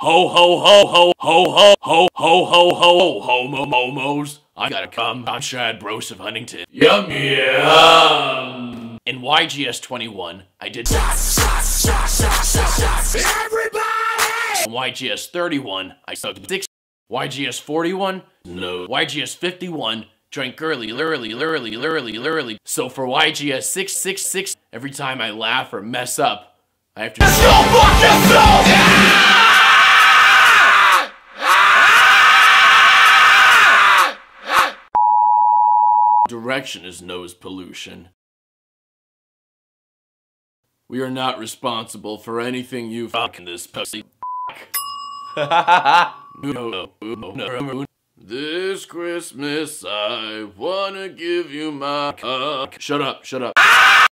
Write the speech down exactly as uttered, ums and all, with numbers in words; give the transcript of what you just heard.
Ho ho ho ho ho ho ho ho ho ho homo momos. I gotta come. I'm Shad Bros of Huntington. Yum yum. In Y G S twenty-one, I did shots, shots, shots, shots, shots, shots. Everybody. In Y G S thirty-one, I sucked dicks. Y G S forty-one, no. Y G S fifty-one, drank early, literally, literally, literally, literally. So for Y G S six six six, every time I laugh or mess up, I have to. Let's go fuck yourself! Yeah! Direction is nose pollution. We are not responsible for anything you fuck in this pussy. This Christmas I wanna give you my cock. Shut up, shut up.